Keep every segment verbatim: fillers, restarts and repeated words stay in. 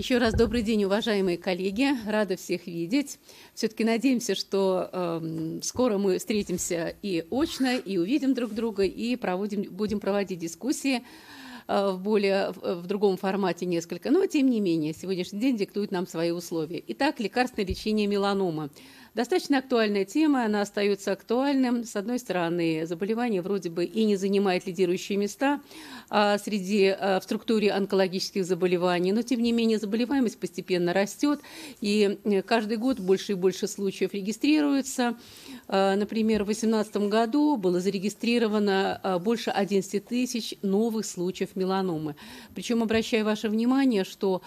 Еще раз добрый день, уважаемые коллеги. Рада всех видеть. Все-таки надеемся, что э, скоро мы встретимся и очно, и увидим друг друга, и проводим, будем проводить дискуссии э, в, более, в, в другом формате несколько. Но, тем не менее, сегодняшний день диктует нам свои условия. Итак, лекарственное лечение меланомы. Достаточно актуальная тема, она остается актуальным. С одной стороны, заболевание вроде бы и не занимает лидирующие места а среди, а в структуре онкологических заболеваний, но тем не менее заболеваемость постепенно растет, и каждый год больше и больше случаев регистрируется. Например, в две тысячи восемнадцатом году было зарегистрировано больше одиннадцати тысяч новых случаев меланомы. Причем, обращаю ваше внимание, что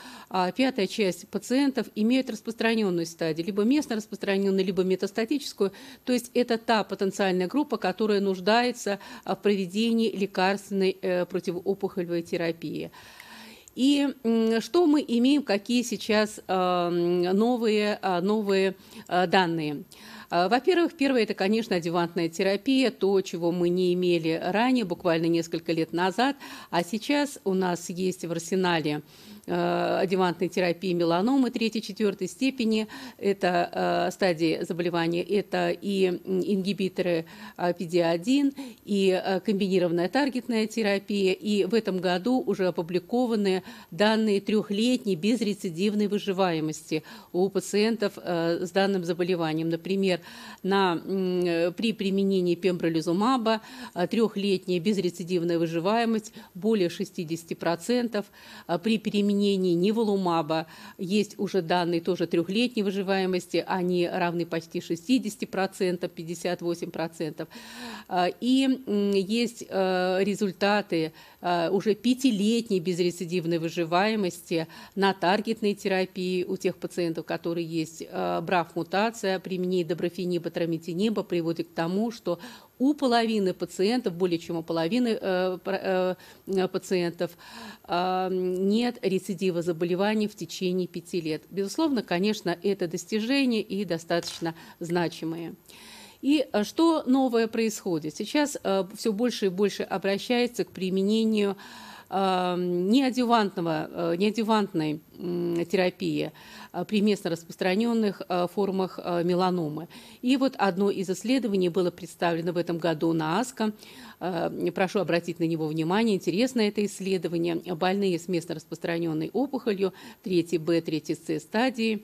пятая часть пациентов имеют распространенную стадию, либо местно распространенную, либо метастатическую, то есть это та потенциальная группа, которая нуждается в проведении лекарственной противоопухолевой терапии. И что мы имеем, какие сейчас новые, новые данные? Во-первых, первое – это, конечно, адъювантная терапия, то, чего мы не имели ранее, буквально несколько лет назад. А сейчас у нас есть в арсенале адъювантной терапии меланомы третьей-четвёртой степени. Это стадии заболевания, это и ингибиторы пи ди один, и комбинированная таргетная терапия. И в этом году уже опубликованы данные трехлетней безрецидивной выживаемости у пациентов с данным заболеванием. Например, На, при применении пембролизумаба трехлетняя безрецидивная выживаемость более шестидесяти процентов. При применении ниволумаба есть уже данные тоже трехлетней выживаемости, они равны почти шестидесяти процентам, пятидесяти восьми процентам. И есть результаты уже пятилетней безрецидивной выживаемости на таргетной терапии у тех пациентов, которые есть брав-мутация, применение дабрафениба, траметиниба приводит к тому, что у половины пациентов, более чем у половины э, э, пациентов, э, нет рецидива заболеваний в течение пяти лет. Безусловно, конечно, это достижения и достаточно значимые. И что новое происходит? Сейчас э, все больше и больше обращается к применению неадъювантного, неадъювантной терапии при местно распространенных формах меланомы. И вот одно из исследований было представлено в этом году на АСКО. Прошу обратить на него внимание. Интересно это исследование. Больные с местно распространенной опухолью третьей Б, третьей С стадии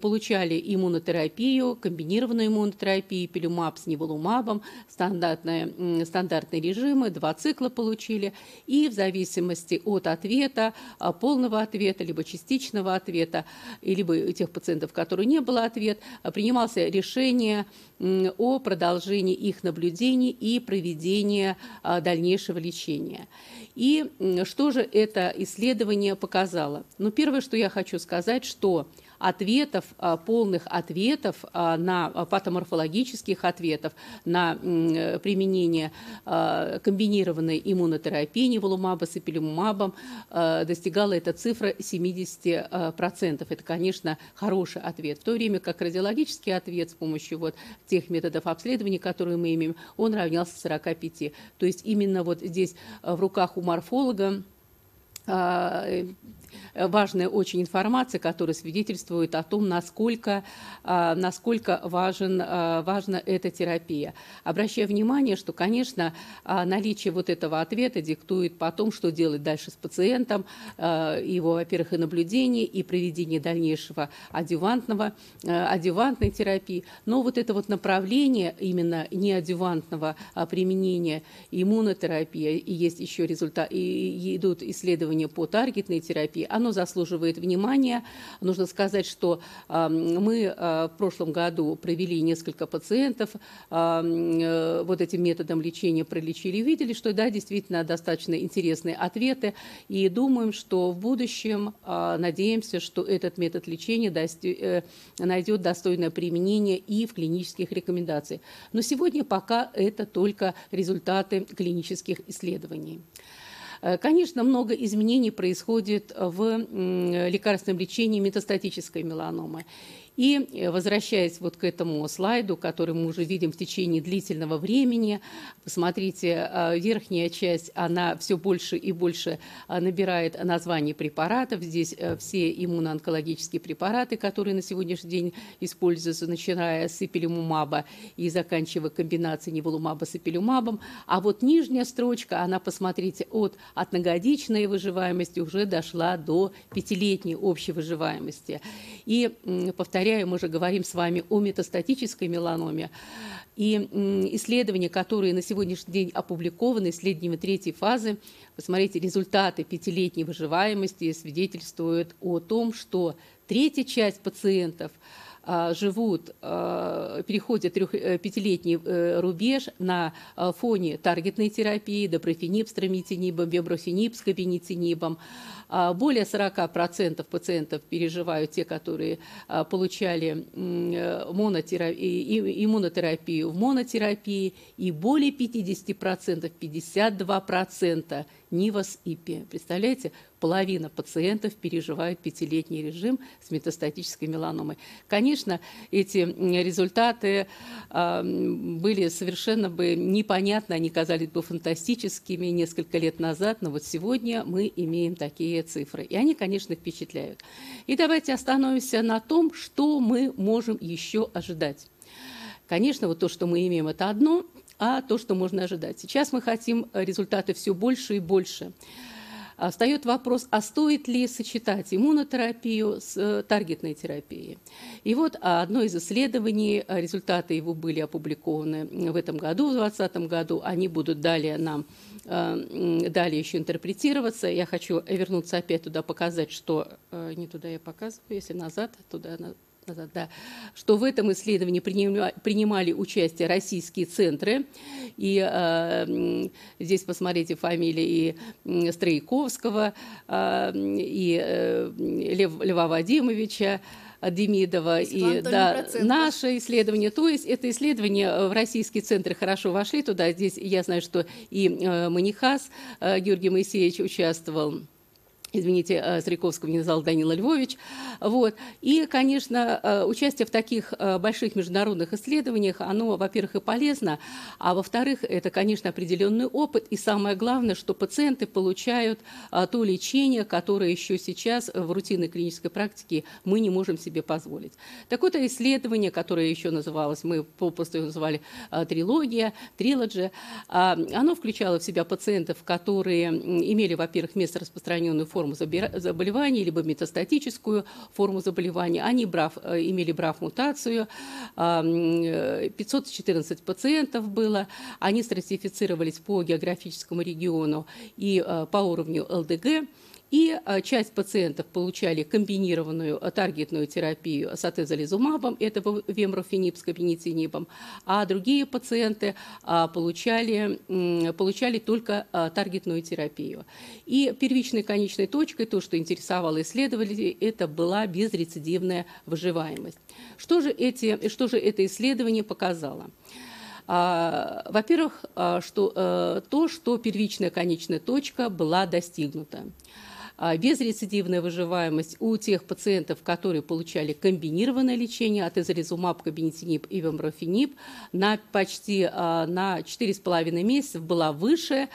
получали иммунотерапию, комбинированную иммунотерапию, эпилюмаб с ниволумабом, стандартные, стандартные режимы, два цикла получили. И в зависимости от ответа, полного ответа, либо частичного ответа, либо тех пациентов, у которых не было ответа, принимался решение о продолжении их наблюдений и проведении дальнейшего лечения. И что же это исследование показало? Ну, первое, что я хочу сказать, что ответов, полных ответов на патоморфологических ответов на применение комбинированной иммунотерапии ниволумаба с эпилюмабом достигала эта цифра семидесяти процентов. Это, конечно, хороший ответ. В то время как радиологический ответ с помощью вот тех методов обследования, которые мы имеем, он равнялся сорока пяти процентам. То есть именно вот здесь в руках у морфолога важная очень информация, которая свидетельствует о том, насколько, насколько важен, важна эта терапия. Обращаю внимание, что, конечно, наличие вот этого ответа диктует потом, что делать дальше с пациентом, его, во-первых, и наблюдение, и проведение дальнейшего адъювантного, адъювантной терапии. Но вот это вот направление именно неадъювантного применения иммунотерапии, и есть еще результат, и идут исследования по таргетной терапии, оно заслуживает внимания. Нужно сказать, что мы в прошлом году провели несколько пациентов вот этим методом лечения, пролечили, видели, что да, действительно достаточно интересные ответы. И думаем, что в будущем, надеемся, что этот метод лечения дости- найдет достойное применение и в клинических рекомендациях. Но сегодня пока это только результаты клинических исследований. Конечно, много изменений происходит в лекарственном лечении метастатической меланомы. И возвращаясь вот к этому слайду, который мы уже видим в течение длительного времени, посмотрите, верхняя часть, она все больше и больше набирает название препаратов. Здесь все иммуноонкологические препараты, которые на сегодняшний день используются, начиная с ипилимумаба и заканчивая комбинацией ниволумаба с эпилюмабом. А вот нижняя строчка, она, посмотрите, от одногодичной выживаемости уже дошла до пятилетней общей выживаемости. И, повторяю, мы же говорим с вами о метастатической меланоме. И исследования, которые на сегодняшний день опубликованы, исследования третьей фазы, посмотрите, результаты пятилетней выживаемости свидетельствуют о том, что третья часть пациентов живут, переходят пятилетний рубеж на фоне таргетной терапии, дабрафениб с траметинибом, вемурафениб с кобиметинибом. Более сорока процентов пациентов переживают те, которые получали монотерапию, иммунотерапию в монотерапии, и более пятидесяти процентов, пятьдесят два процента нива с ИПИ. Представляете, половина пациентов переживают пятилетний режим с метастатической меланомой. Конечно, эти результаты были совершенно бы непонятны, они казались бы фантастическими несколько лет назад, но вот сегодня мы имеем такие цифры. И они, конечно, впечатляют. И давайте остановимся на том, что мы можем еще ожидать. Конечно, вот то, что мы имеем, это одно, а то, что можно ожидать. Сейчас мы хотим результаты все больше и больше. Встает вопрос, а стоит ли сочетать иммунотерапию с таргетной терапией. И вот одно из исследований, результаты его были опубликованы в этом году, в две тысячи двадцатом году, они будут далее нам, далее еще интерпретироваться. Я хочу вернуться опять туда, показать, что... Не туда я показываю, если назад, туда... Да, что в этом исследовании принимали участие российские центры. И э, здесь посмотрите фамилии и Строяковского, э, и э, Лев, Льва Вадимовича Демидова, и да, наше исследование. То есть это исследование в российские центры хорошо вошли туда. Здесь я знаю, что и э, Манихас э, Георгий Моисеевич участвовал. Извините, Строяковского не назвал Данила Львович. Вот. И, конечно, участие в таких больших международных исследованиях, оно, во-первых, и полезно, а во-вторых, это, конечно, определенный опыт. И самое главное, что пациенты получают то лечение, которое еще сейчас в рутинной клинической практике мы не можем себе позволить. Так вот, исследование, которое еще называлось, мы попросту его называли трилогия, трилоджи, оно включало в себя пациентов, которые имели, во-первых, место распространенную форму заболевания, либо метастатическую форму заболевания. Они брав, имели брав-мутацию, пятьсот четырнадцать пациентов было, они стратифицировались по географическому региону и по уровню ЛДГ. И часть пациентов получали комбинированную таргетную терапию с атезолизумабом, это вемурафениб с кобиметинибом, а другие пациенты получали, получали только таргетную терапию. И первичной конечной точкой, то, что интересовало исследователей, это была безрецидивная выживаемость. Что же, эти, что же это исследование показало? Во-первых, что, то, что первичная конечная точка была достигнута. Безрецидивная выживаемость у тех пациентов, которые получали комбинированное лечение атезолизумаб, кобиметиниб и вемурафениб, на почти на четыре с половиной месяцев была выше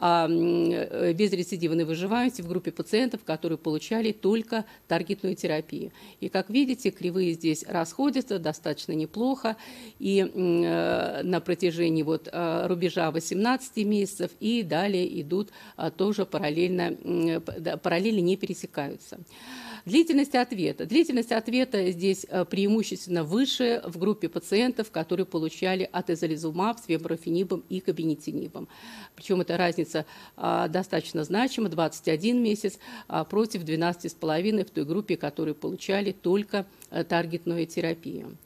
безрецидивной выживаемости в группе пациентов, которые получали только таргетную терапию. И, как видите, кривые здесь расходятся достаточно неплохо и на протяжении вот рубежа восемнадцати месяцев и далее идут тоже параллельно, параллели не пересекаются. Длительность ответа. Длительность ответа здесь преимущественно выше в группе пациентов, которые получали атезолизумаб с вемурафенибом и кобиметинибом. Причем эта разница достаточно значима, двадцать один месяц против двенадцати с половиной в той группе, которые получали только таргетную терапию.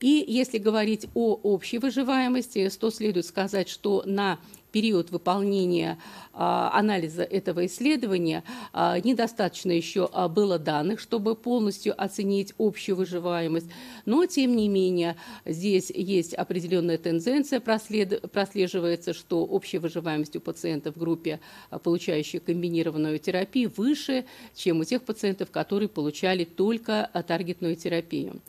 И если говорить о общей выживаемости, то следует сказать, что на период выполнения анализа этого исследования недостаточно еще было данных, чтобы полностью оценить общую выживаемость. Но, тем не менее, здесь есть определенная тенденция, прослеживается, что общая выживаемость у пациентов в группе, получающих комбинированную терапию, выше, чем у тех пациентов, которые получали только таргетную терапию.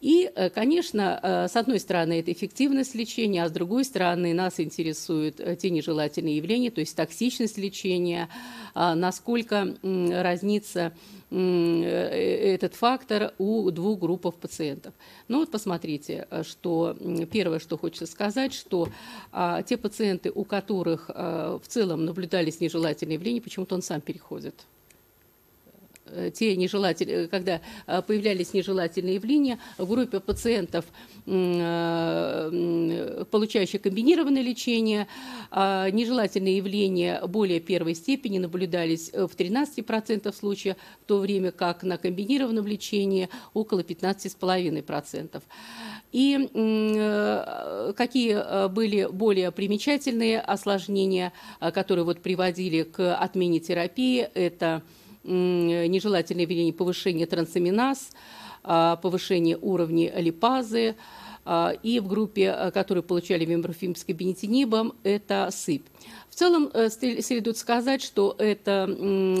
И, конечно, с одной стороны, это эффективность лечения, а с другой стороны, нас интересуют те нежелательные явления, то есть токсичность лечения, насколько разнится этот фактор у двух групп пациентов. Ну вот посмотрите, что первое, что хочется сказать, что а, те пациенты, у которых а, в целом наблюдались нежелательные явления, почему-то он сам переходит. Те нежелательные, когда появлялись нежелательные явления в группе пациентов, получающих комбинированное лечение, нежелательные явления более первой степени наблюдались в тринадцати процентах случаев, в то время как на комбинированном лечении около пятнадцати с половиной процентов. И какие были более примечательные осложнения, которые вот приводили к отмене терапии, это нежелательное явление повышения трансаминаз, повышение уровня липазы, и в группе, которые получали вемурафениб с кобиметинибом, это сыпь. В целом, следует сказать, что эта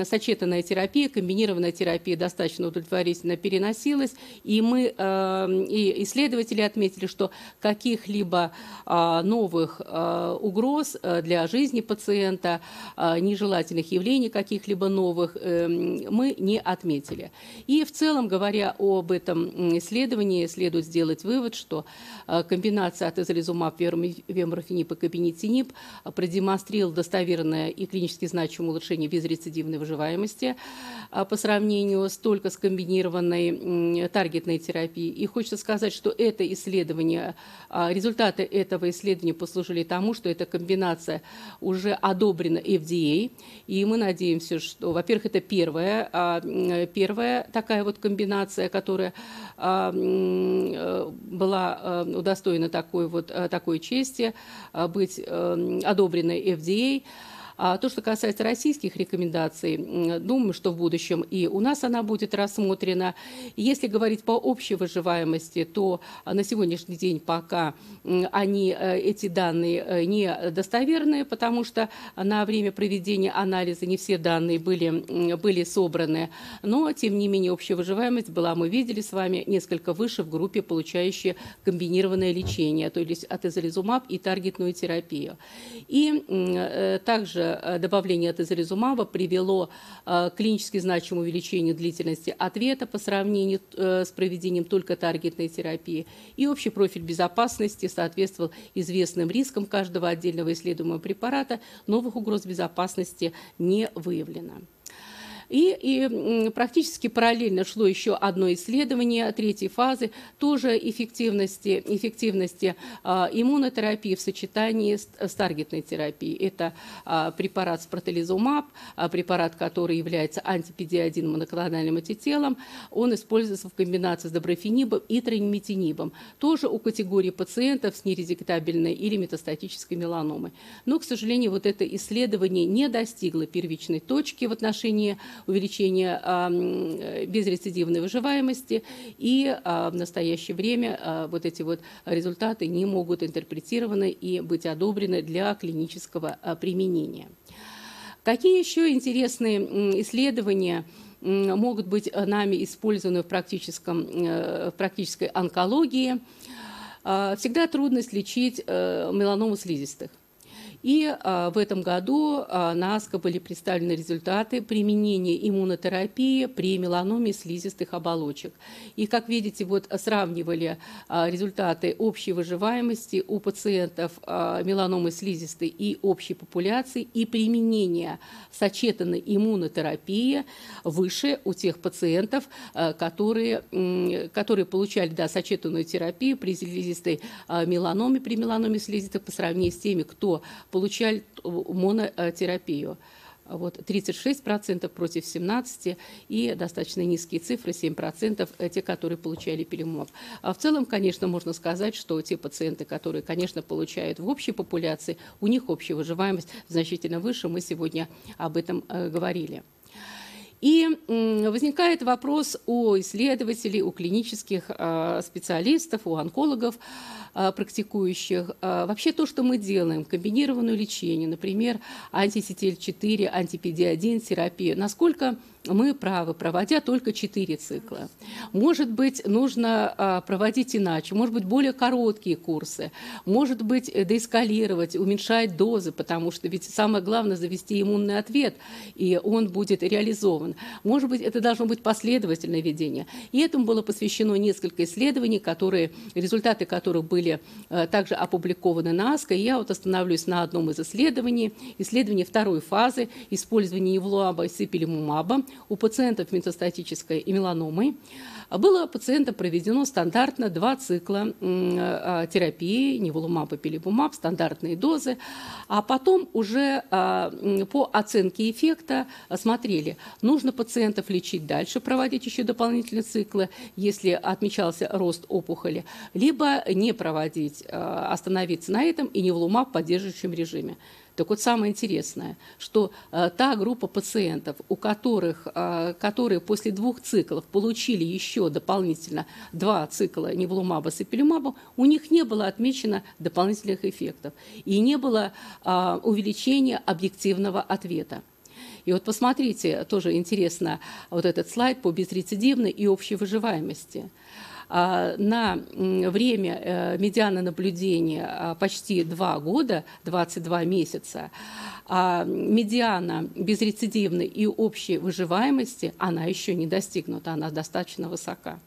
сочетанная терапия, комбинированная терапия достаточно удовлетворительно переносилась, и мы, и исследователи отметили, что каких-либо новых угроз для жизни пациента, нежелательных явлений каких-либо новых мы не отметили. И в целом, говоря об этом исследовании, следует сделать вывод, что комбинация атезолизумаб, вемурафениб и кобиметиниб продемонстрировала достоверное и клинически значимое улучшение безрецидивной выживаемости по сравнению с только с комбинированной таргетной терапией. И хочется сказать, что это исследование, результаты этого исследования послужили тому, что эта комбинация уже одобрена эф ди эй, и мы надеемся, что, во-первых, это первая, первая такая вот комбинация, которая была удостоена такой вот такой чести быть одобренной эф ди эй. А то, что касается российских рекомендаций, думаю, что в будущем и у нас она будет рассмотрена. Если говорить по общей выживаемости, то на сегодняшний день пока они, эти данные не достоверны, потому что на время проведения анализа не все данные были, были собраны. Но, тем не менее, общая выживаемость была, мы видели с вами, несколько выше в группе, получающей комбинированное лечение, то есть атезолизумаб и таргетную терапию. И также добавление атезолизумаба привело к клинически значимому увеличению длительности ответа по сравнению с проведением только таргетной терапии. И общий профиль безопасности соответствовал известным рискам каждого отдельного исследуемого препарата. Новых угроз безопасности не выявлено. И, и практически параллельно шло еще одно исследование третьей фазы, тоже эффективности, эффективности э, иммунотерапии в сочетании с, с таргетной терапией. Это э, препарат спротолизумаб, э, препарат, который является анти-пи ди один моноклональным антителом. Он используется в комбинации с дабрафенибом и траметинибом. Тоже у категории пациентов с нередиктабельной или метастатической меланомой. Но, к сожалению, вот это исследование не достигло первичной точки в отношении увеличение безрецидивной выживаемости, и в настоящее время вот эти вот результаты не могут интерпретированы и быть одобрены для клинического применения. Какие еще интересные исследования могут быть нами использованы в, практическом, в практической онкологии? Всегда трудность лечить меланому слизистых. И в этом году на АСКО были представлены результаты применения иммунотерапии при меланоме слизистых оболочек. И, как видите, вот сравнивали результаты общей выживаемости у пациентов меланомы слизистой и общей популяции, и применение сочетанной иммунотерапии выше у тех пациентов, которые, которые получали да, сочетанную терапию при слизистой меланоме, при меланоме слизистых по сравнению с теми, кто получали монотерапию. вот, тридцать шесть процентов против семнадцати процентов, и достаточно низкие цифры, семь процентов, те, которые получали ипилимумаб. А в целом, конечно, можно сказать, что те пациенты, которые, конечно, получают в общей популяции, у них общая выживаемость значительно выше, мы сегодня об этом говорили. И возникает вопрос у исследователей, у клинических специалистов, у онкологов, практикующих. Вообще то, что мы делаем, комбинированное лечение, например, анти-си ти эль четыре, анти-пи ди один терапия, насколько мы правы, проводя только четыре цикла. Может быть, нужно проводить иначе, может быть, более короткие курсы, может быть, деэскалировать, уменьшать дозы, потому что ведь самое главное – завести иммунный ответ, и он будет реализован. Может быть, это должно быть последовательное ведение. И этому было посвящено несколько исследований, которые, результаты которых были также опубликованы на АСКО. И я вот остановлюсь на одном из исследований, исследований второй фазы использования ниволумаба и ипилимумаба у пациентов метастатической меланомы. Было пациентам проведено стандартно два цикла терапии, ниволумаб и ипилимумаб, стандартные дозы, а потом уже по оценке эффекта смотрели, нужно пациентов лечить дальше, проводить еще дополнительные циклы, если отмечался рост опухоли, либо не проводить, остановиться на этом и ниволумаб в поддерживающем режиме. Так вот, самое интересное, что э, та группа пациентов, у которых, э, которые после двух циклов получили еще дополнительно два цикла ниволумаба с ипилюмабом, у них не было отмечено дополнительных эффектов и не было э, увеличения объективного ответа. И вот посмотрите, тоже интересно, вот этот слайд по безрецидивной и общей выживаемости. На время медианы наблюдения почти два года, двадцать два месяца, медиана безрецидивной и общей выживаемости, она еще не достигнута, она достаточно высока.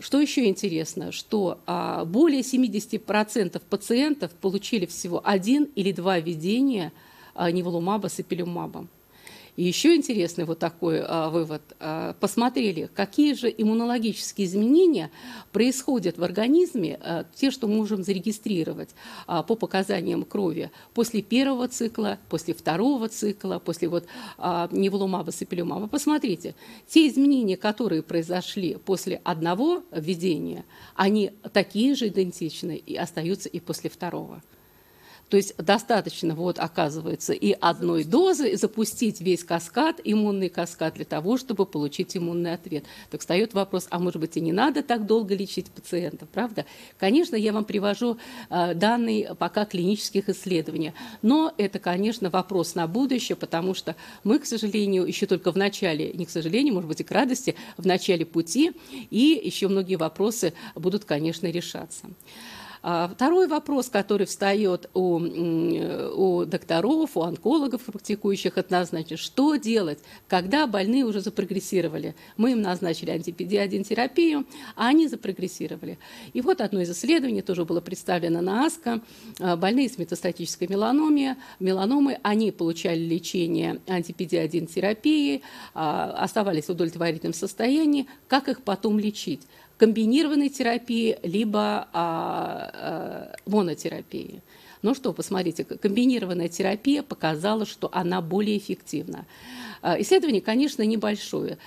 Что еще интересно, что более семидесяти процентов пациентов получили всего один или два введения ниволумаба с ипилимумабом. И еще интересный вот такой а, вывод. А, посмотрели, какие же иммунологические изменения происходят в организме, а, те, что мы можем зарегистрировать а, по показаниям крови после первого цикла, после второго цикла, после вот, а, ниволумаба с ипилимумабом. Посмотрите, те изменения, которые произошли после одного введения, они такие же идентичны и остаются и после второго. То есть достаточно, вот, оказывается, и одной дозы запустить весь каскад, иммунный каскад, для того, чтобы получить иммунный ответ. Так встает вопрос, а может быть и не надо так долго лечить пациентов, правда? Конечно, я вам привожу э, данные пока клинических исследований, но это, конечно, вопрос на будущее, потому что мы, к сожалению, еще только в начале, не к сожалению, может быть и к радости, в начале пути, и еще многие вопросы будут, конечно, решаться. Второй вопрос, который встает у, у докторов, у онкологов, практикующих, однозначно, что делать, когда больные уже запрогрессировали. Мы им назначили анти-пи ди один терапию, а они запрогрессировали. И вот одно из исследований тоже было представлено на АСКО. Больные с метастатической меланомой, меланомой они получали лечение анти-пи ди один терапией, оставались в удовлетворительном состоянии. Как их потом лечить? Комбинированной терапии, либо а, а, монотерапии. Ну что, посмотрите, комбинированная терапия показала, что она более эффективна. Исследование, конечно, небольшое.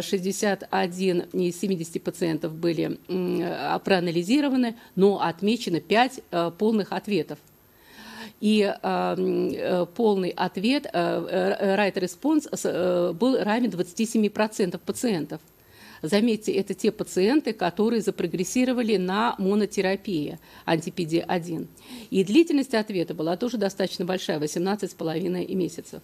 шестьдесят один из семидесяти пациентов были проанализированы, но отмечено пять полных ответов. И э, полный ответ, э, right response, э, был равен двадцати семи процентам пациентов. Заметьте, это те пациенты, которые запрогрессировали на монотерапии анти-пи ди один. И длительность ответа была тоже достаточно большая, восемнадцать с половиной месяцев.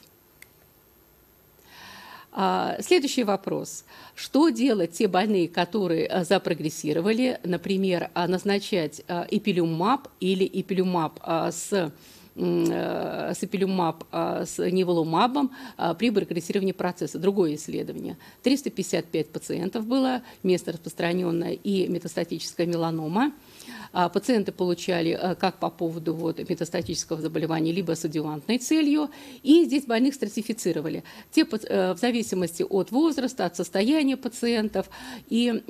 Следующий вопрос. Что делать те больные, которые запрогрессировали, например, назначать ипилимумаб или ипилимумаб с... с ипилимумаб, с ниволумабом при прогрессировании процесса. Другое исследование. триста пятьдесят пять пациентов было, место распространенное и метастатическая меланома. Пациенты получали как по поводу вот, метастатического заболевания, либо с адъювантной целью. И здесь больных стратифицировали. Те, в зависимости от возраста, от состояния пациентов. И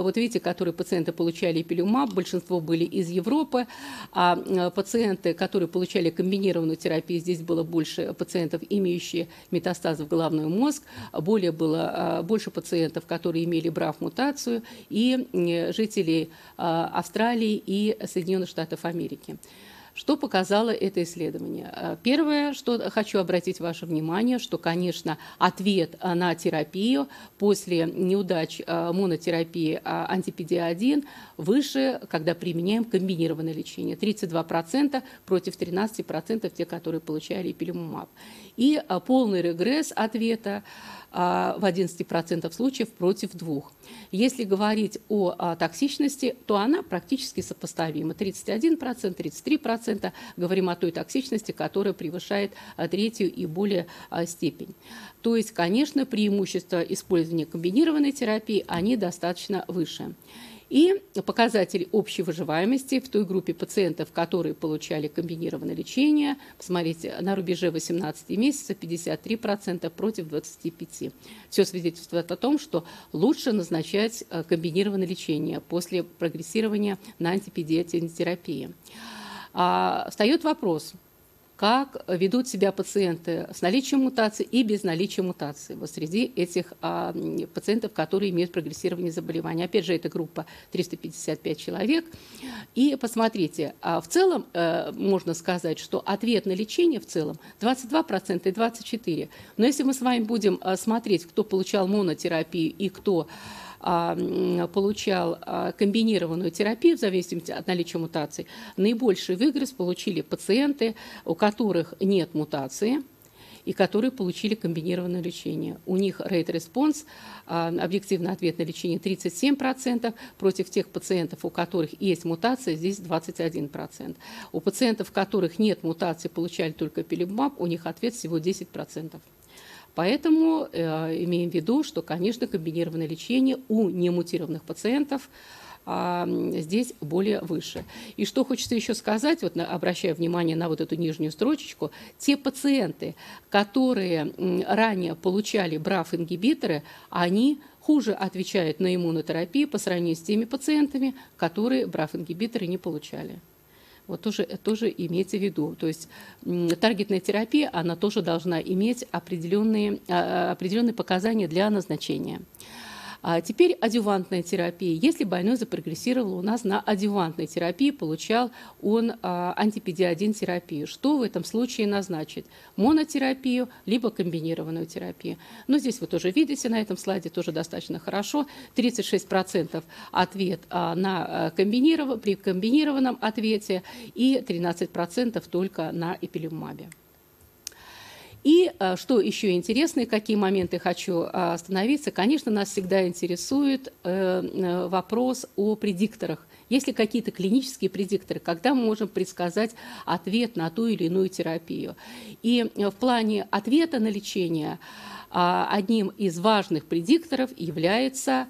вот видите, которые пациенты получали эпилюмаб, большинство были из Европы. А пациенты, которые получали комбинированную терапию, здесь было больше пациентов, имеющих метастазы в головной мозг. Более было, больше пациентов, которые имели брав-мутацию, и жителей Австралии и Соединенных Штатов Америки. Что показало это исследование? Первое, что хочу обратить ваше внимание, что, конечно, ответ на терапию после неудач монотерапии анти-пи ди один выше, когда применяем комбинированное лечение. тридцать два процента против тринадцати процентов те, которые получали ипилимумаб. И полный регресс ответа в одиннадцати процентах случаев против двух. Если говорить о токсичности, то она практически сопоставима. тридцать один процент, тридцать три процента. Говорим о той токсичности, которая превышает третью и более степень. То есть, конечно, преимущества использования комбинированной терапии, они достаточно выше. И показатель общей выживаемости в той группе пациентов, которые получали комбинированное лечение, посмотрите, на рубеже восемнадцати месяцев пятьдесят три процента против двадцати пяти процентов. Все свидетельствует о том, что лучше назначать комбинированное лечение после прогрессирования на антипи ди один терапии. А, встает вопрос, как ведут себя пациенты с наличием мутации и без наличия мутации вот среди этих а, пациентов, которые имеют прогрессирование заболевания. Опять же, это группа триста пятьдесят пять человек. И посмотрите, а в целом а, можно сказать, что ответ на лечение в целом двадцать два процента и двадцать четыре процента. Но если мы с вами будем а, смотреть, кто получал монотерапию и кто получал комбинированную терапию в зависимости от наличия мутаций, наибольший выигрыш получили пациенты, у которых нет мутации и которые получили комбинированное лечение. У них рейт-респонс, объективный ответ на лечение тридцать семь процентов, против тех пациентов, у которых есть мутация, здесь двадцать один процент. У пациентов, у которых нет мутации, получали только эпилюмаб, у них ответ всего десять процентов. Поэтому э, имеем в виду, что, конечно, комбинированное лечение у немутированных пациентов э, здесь более выше. И что хочется еще сказать, вот на, обращая внимание на вот эту нижнюю строчечку, те пациенты, которые э, ранее получали брав-ингибиторы, они хуже отвечают на иммунотерапию по сравнению с теми пациентами, которые брав-ингибиторы не получали. Вот тоже, тоже имейте в виду. То есть таргетная терапия, она тоже должна иметь определенные, определенные показания для назначения. А теперь адъювантная терапия. Если больной запрогрессировал у нас на адъювантной терапии, получал он анти-пи ди один терапию. Что в этом случае назначить? Монотерапию, либо комбинированную терапию. Но здесь вы тоже видите, на этом слайде тоже достаточно хорошо. тридцать шесть процентов ответ на комбиниров... при комбинированном ответе и тринадцать процентов только на эпилюмабе. И что еще интересно, какие моменты хочу остановиться, конечно, нас всегда интересует вопрос о предикторах. Есть ли какие-то клинические предикторы, когда мы можем предсказать ответ на ту или иную терапию? И в плане ответа на лечение одним из важных предикторов является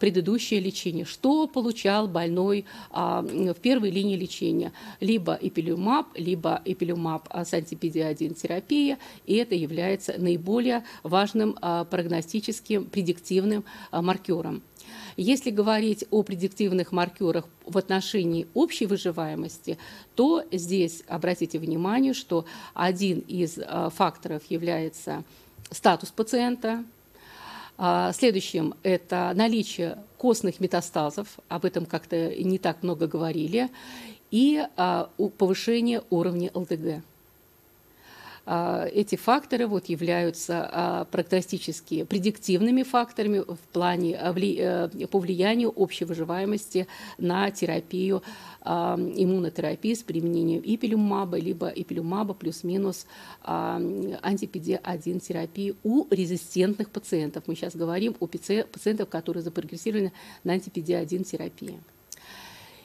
предыдущее лечение, что получал больной в первой линии лечения, либо эпилюмаб, либо эпилюмаб с анти-пи ди один терапией, и это является наиболее важным прогностическим предиктивным маркером. Если говорить о предиктивных маркерах в отношении общей выживаемости, то здесь обратите внимание, что один из факторов является статус пациента. Следующим – это наличие костных метастазов, об этом как-то не так много говорили, и повышение уровня эл дэ гэ. Эти факторы вот являются прогностически предиктивными факторами в плане, по влиянию общей выживаемости на терапию, иммунотерапии с применением ипилимумаба, либо ипилимумаба плюс-минус анти-пи ди один терапии у резистентных пациентов. Мы сейчас говорим о пациентах, которые запрогрессированы на анти-пи ди один терапии.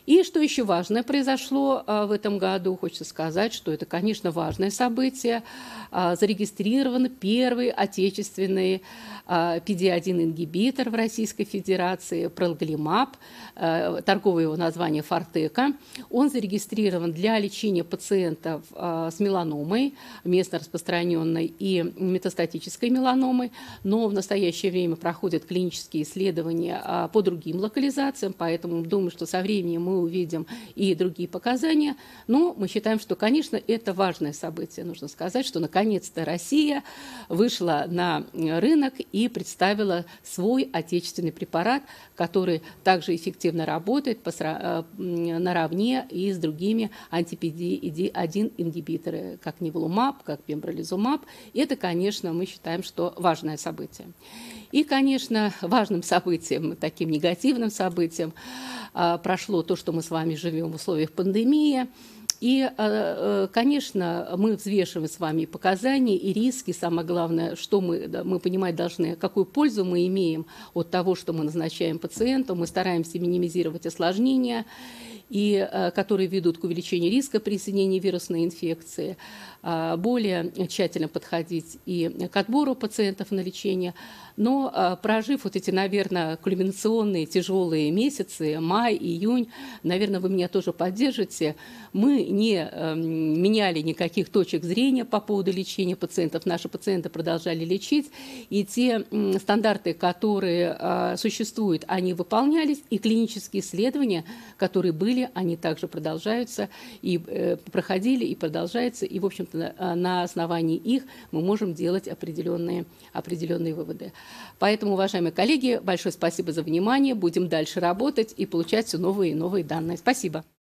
И что еще важное произошло в этом году, хочется сказать, что это, конечно, важное событие. Зарегистрирован первый отечественный пи ди один ингибитор в Российской Федерации, Пролглимаб, торговое его название Фартека. Он зарегистрирован для лечения пациентов с меланомой, местно распространенной и метастатической меланомой, но в настоящее время проходят клинические исследования по другим локализациям, поэтому думаю, что со временем мы увидим и другие показания. Но мы считаем, что, конечно, это важное событие. Нужно сказать, что наконец-то Россия вышла на рынок и представила свой отечественный препарат, который также эффективно работает по, наравне и с другими анти-пи ди один ингибиторами, как ниволумаб, как пембролизумаб. Это, конечно, мы считаем, что важное событие. И, конечно, важным событием, таким негативным событием прошло то, что мы с вами живем в условиях пандемии. И, конечно, мы взвешиваем с вами показания и риски. Самое главное, что мы, мы понимать должны, какую пользу мы имеем от того, что мы назначаем пациенту. Мы стараемся минимизировать осложнения, и, которые ведут к увеличению риска присоединения вирусной инфекции. Более тщательно подходить и к отбору пациентов на лечение. Но прожив вот эти, наверное, кульминационные тяжелые месяцы, май, июнь, наверное, вы меня тоже поддержите, мы не меняли никаких точек зрения по поводу лечения пациентов. Наши пациенты продолжали лечить, и те стандарты, которые существуют, они выполнялись, и клинические исследования, которые были, они также продолжаются, и проходили, и продолжаются, и, в общем-то, на основании их мы можем делать определенные, определенные выводы. Поэтому, уважаемые коллеги, большое спасибо за внимание. Будем дальше работать и получать все новые и новые данные. Спасибо.